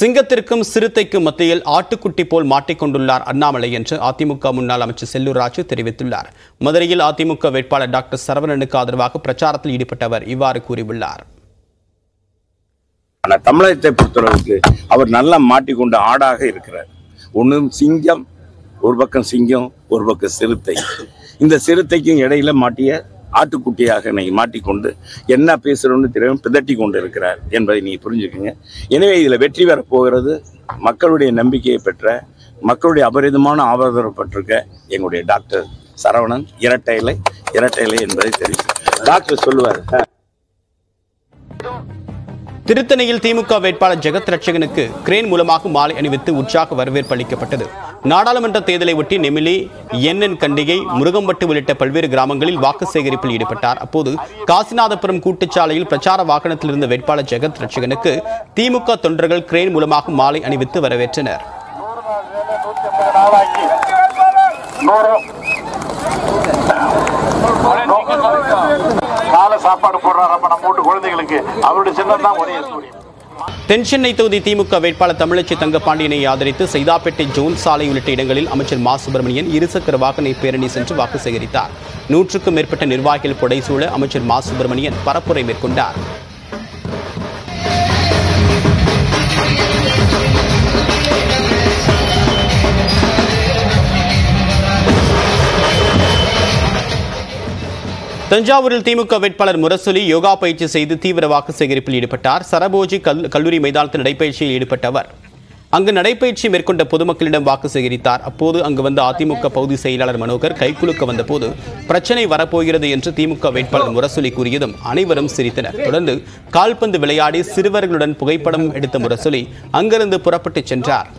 சிங்கத்திற்கும் சிறுத்தைக்கும் மத்தியில் ஆட்டுக்குட்டி போல் மாட்டிக்கொண்டுள்ளார் அண்ணாமலை என்று அதிமுக முன்னாள் அமைச்சர் செல்லூர் ராஜு தெரிவித்துள்ளார். மதுரையில் அதிமுக வேட்பாளர் டாக்டர் சரவணனுக்கு ஆதரவாக பிரச்சாரத்தில் ஈடுபட்டவர் இவ்வாறு கூறியுள்ளார். ஆனால் தமிழகத்தை பொறுத்தளவுக்கு அவர் நல்லா மாட்டிக்கொண்டு ஆடாக இருக்கிறார். ஒன்றும் சிங்கம் ஒரு பக்கம், சிங்கம் ஒரு பக்கம், சிறுத்தை. இந்த சிறுத்தைக்கும் இடையில மாட்டிய ஆட்டுக்குட்டியாக நீ மாட்டிக்கொண்டு என்ன பேசுறோன்னு தெரியும், பிதட்டி கொண்டு இருக்கிறார் என்பதை நீ புரிஞ்சுக்கோங்க. எனவே இதில் வெற்றி பெற போகிறது மக்களுடைய நம்பிக்கையை பெற்ற, மக்களுடைய அபரிதமான ஆதரவு பெற்றிருக்க எங்களுடைய டாக்டர் சரவணன். இரட்டை இலை என்பதை தெரியும். டாக்டர் சொல்லுவார். திருத்தணியில் திமுக வேட்பாளர் ஜெகத் ரட்சகனுக்கு கிரேன் மூலமாக மாலை அணிவித்து உற்சாக வரவேற்பு அளிக்கப்பட்டது. நாடாளுமன்ற தேர்தலை ஒட்டி நெமிலி, என்என் கண்டிகை, முருகம்பட்டு உள்ளிட்ட பல்வேறு கிராமங்களில் வாக்கு சேகரிப்பில் ஈடுபட்டார். அப்போது காசிநாதபுரம் கூட்டுச்சாலையில் பிரச்சார வாகனத்தில் இருந்த வேட்பாளர் ஜெகத் ரட்சகனுக்கு திமுக தொண்டர்கள் கிரேன் மூலமாக மாலை அணிவித்து வரவேற்றனர். தென்சென்னை தொகுதி திமுக வேட்பாளர் தமிழச்சி தங்கப்பாண்டியனை ஆதரித்து சைதாப்பேட்டை ஜோன் சாலை உள்ளிட்ட இடங்களில் அமைச்சர் மா சுப்பிரமணியன் இருசக்கர வாகன பேரணி சென்று வாக்கு சேகரித்தார். 100க்கும் மேற்பட்ட நிர்வாகிகள் புடைசூழ அமைச்சர் மா சுப்பிரமணியன் பரப்புரை மேற்கொண்டார். தஞ்சாவூரில் திமுக வேட்பாளர் முரசொலி யோகா பயிற்சி செய்து தீவிர வாக்கு சேகரிப்பில் ஈடுபட்டார். சரபோஜி கல்லூரி மைதானத்தில் நடைபயிற்சியில் ஈடுபட்டவர். அங்கு நடைபயிற்சி மேற்கொண்ட பொதுமக்களிடம் வாக்கு சேகரித்தார். அப்போது அங்கு வந்த அதிமுக பகுதி செயலாளர் மனோகர் கைக்குலுக்க வந்தபோது பிரச்சனை வரப்போகிறது என்று திமுக வேட்பாளர் முரசொலி கூறியதும் அனைவரும் சிரித்தனர். தொடர்ந்து கால்பந்து விளையாடி சிறுவர்களுடன் புகைப்படம் எடுத்த முரசொலி அங்கிருந்து புறப்பட்டு சென்றார்.